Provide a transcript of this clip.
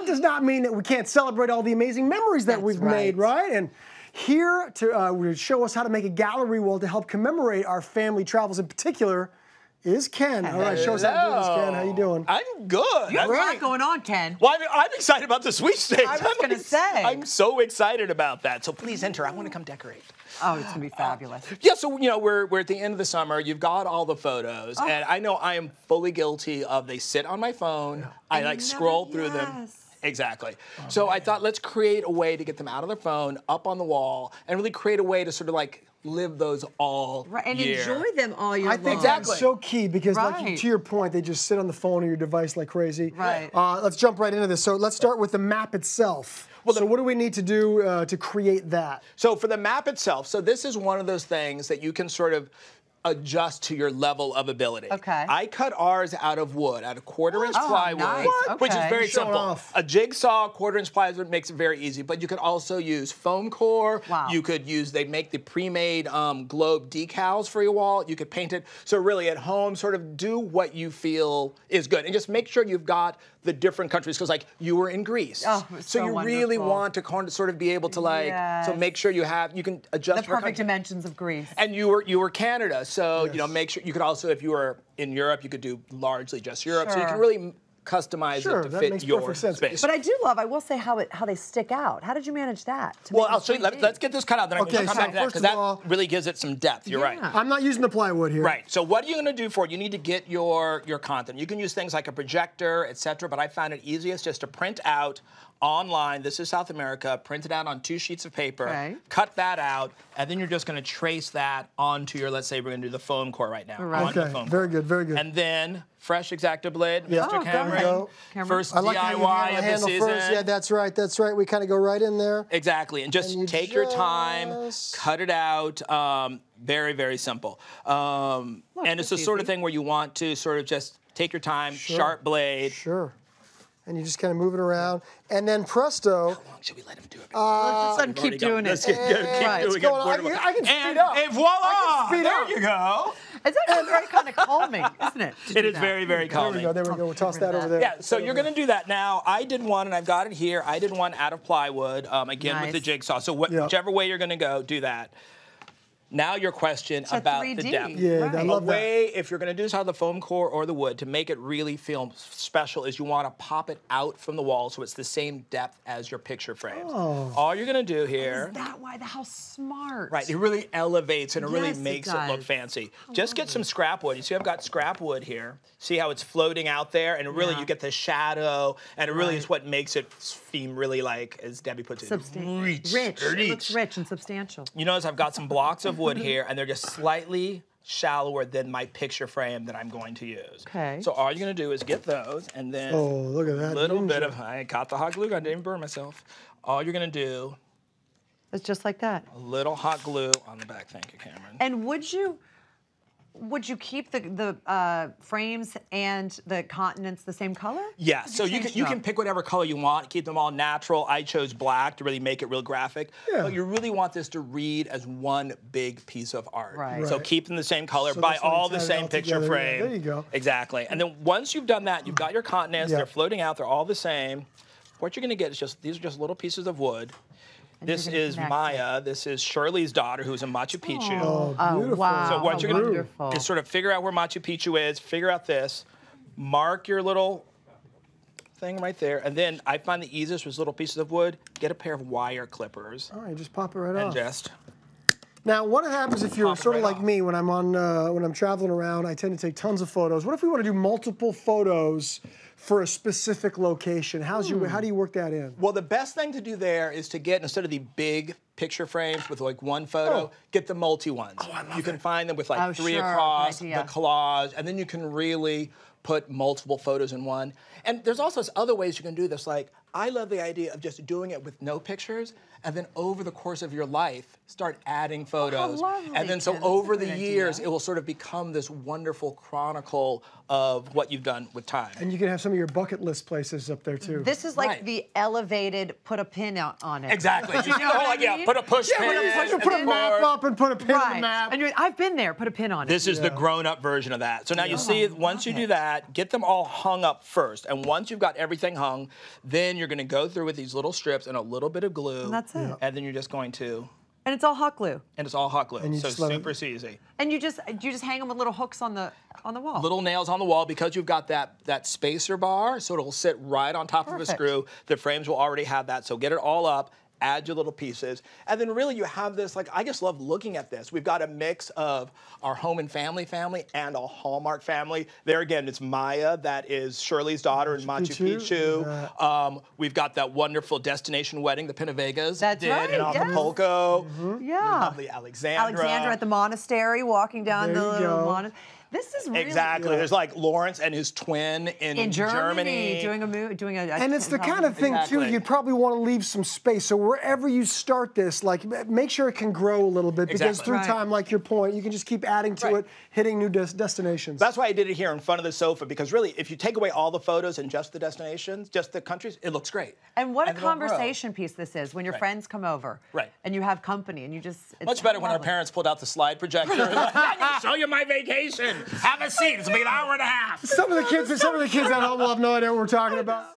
that does not mean that we can't celebrate all the amazing memories that we've made, right? And here to show us how to make a gallery wall to help commemorate our family travels in particular is Ken. Hello. All right, show us how to do this, Ken. How you doing? I'm good. You have a lot going on, Ken. Well, I'm excited about the sweepstakes. I was going to say. I'm so excited about that. So please enter. I want to come decorate. Oh, it's going to be fabulous. Yeah, so, you know, we're at the end of the summer. You've got all the photos. Oh. And I know I am fully guilty of they sit on my phone. I like scroll through them. Exactly. Oh, so man. I thought, let's create a way to get them out of their phone, up on the wall, and really create a way to sort of like live those all year. And enjoy them all year long. I think that's so key because, like, to your point, they just sit on the phone or your device like crazy. Right. Let's jump right into this. So let's start with the map itself. Well, so what do we need to do to create that? So for the map itself, so this is one of those things that you can sort of adjust to your level of ability. Okay. I cut ours out of wood, out of quarter-inch plywood, which is very simple. A jigsaw, quarter-inch plywood makes it very easy, but you could also use foam core. Wow. You could use, they make the pre-made globe decals for your wall. You could paint it. So really at home, sort of do what you feel is good. And just make sure you've got the different countries, because like you were in Greece. Oh, it was so you wonderful. Really want to sort of be able to like, so make sure you have, you can adjust the perfect dimensions of Greece. And you were Canada. So, you know, make sure you could also, if you were in Europe, you could do largely just Europe. Sure. So you can really customize it to fit your space. But I do love, I will say, how they stick out. How did you manage that? Well, I'll show you. Let's get this cut out, then I can come back to that, because that really gives it some depth. You're right. I'm not using the plywood here. Right. So what are you going to do for it? You need to get your content. You can use things like a projector, etc. But I found it easiest just to print out online. This is South America. Print it out on 2 sheets of paper. Okay. Cut that out, and then you're just going to trace that onto your. Let's say we're going to do the foam core right now. Right. Okay. The foam core. Very good. Very good. And then. Fresh X-Acto blade, yeah. Mr. Cameron. First DIY of the season. First. Yeah, that's right. That's right. We kind of go right in there. Exactly, and just take your time, cut it out. Very, very simple. And it's the sort of thing where you want to sort of just take your time, sharp blade. Sure. And you just kind of move it around, and then presto. How long should we let him do it? Let's keep doing it. Let's keep doing it. I can speed up. And voila! There you go. It's actually very kind of calming, isn't it? It is very, very calming. There we go. There we go. We'll toss that over there. Yeah. So you're going to do that now. I did one, and I've got it here. I did one out of plywood, again with the jigsaw. So whichever way you're going to go, do that. Now your question about the depth. Yeah, I love that. A way, if you're going to do this out of the foam core or the wood, to make it really feel special is you want to pop it out from the wall so it's the same depth as your picture frames. Oh. All you're going to do here... Is that why? How smart. Right. It really elevates and it really makes it look fancy. Just get some scrap wood. You see I've got scrap wood here. See how it's floating out there? And really you get the shadow and it really is what makes it seem really like, as Debbie puts it, rich. It looks rich and substantial. You notice I've got some blocks of wood here, and they're just slightly shallower than my picture frame that I'm going to use. Okay. So all you're going to do is get those, and then look at that little bit of I got the hot glue gun. I didn't burn myself. All you're going to do is just like that. A little hot glue on the back. Thank you, Cameron. And would you keep the frames and the continents the same color? Yeah, so you can pick whatever color you want, keep them all natural. I chose black to really make it real graphic. Yeah. But you really want this to read as one big piece of art. Right. So keep them the same color, so buy all the same picture frame. Yeah, there you go. Exactly. And then once you've done that, you've got your continents, they're floating out, they're all the same. What you're gonna get is just, these are just little pieces of wood. And this is Maya. This is Shirley's daughter, who's in Machu Picchu. Oh, beautiful. Wow. So what you're going to do is sort of figure out where Machu Picchu is, figure out this, mark your little thing right there, and then I find the easiest was little pieces of wood, get a pair of wire clippers. All right, just pop it right off. And just... Now, what happens if you're sort of like me when I'm on when I'm traveling around? I tend to take tons of photos. What if we want to do multiple photos for a specific location? How do you work that in? Well, the best thing to do there is to get, instead of the big picture frames with like one photo, get the multi ones. Oh, I love you can find them with like three across, the collage, and then you can really put multiple photos in one. And there's also other ways you can do this. Like, I love the idea of just doing it with no pictures, and then over the course of your life, start adding photos. And then so over the years, it will sort of become this wonderful chronicle of what you've done with time. And you can have some some of your bucket list places up there too. This is like the elevated put a pin out on it. Exactly. You know what I mean? Yeah, put a push pin. Yeah, put a map up and put a pin on the map. And I've been there. Put a pin on it. This is the grown-up version of that. So now you see, once you do that, get them all hung up first. And once you've got everything hung, then you're going to go through with these little strips and a little bit of glue. And that's it. Yeah. And then you're just going to. And it's all hot glue. And it's all hot glue. So super easy. And you just hang them with little hooks on the wall. Little nails on the wall, because you've got that spacer bar, so it'll sit right on top of a screw. The frames will already have that. So get it all up, add your little pieces, and then really you have this, like, I just love looking at this. We've got a mix of our Home and Family and a Hallmark family. There again, it's Maya, that is Shirley's daughter in Machu Picchu. We've got that wonderful destination wedding, the Pena Vegas did in Acapulco. Yeah. Lovely Alexandra at the monastery, walking down the little monastery. This is really good. There's like Lawrence and his twin in Germany. doing a and it's the kind of thing too. You'd probably want to leave some space. So wherever you start this, like, make sure it can grow a little bit, because through time, like your point, you can just keep adding to it, hitting new destinations. That's why I did it here in front of the sofa, because really, if you take away all the photos and just the destinations, just the countries, it looks great. And what a conversation piece this is when your friends come over, and you have company, and you just much better when our parents pulled out the slide projector. I'm gonna show you my vacation. Have a seat. It's been an hour and a half. Some of the kids at home will have no idea what we're talking about.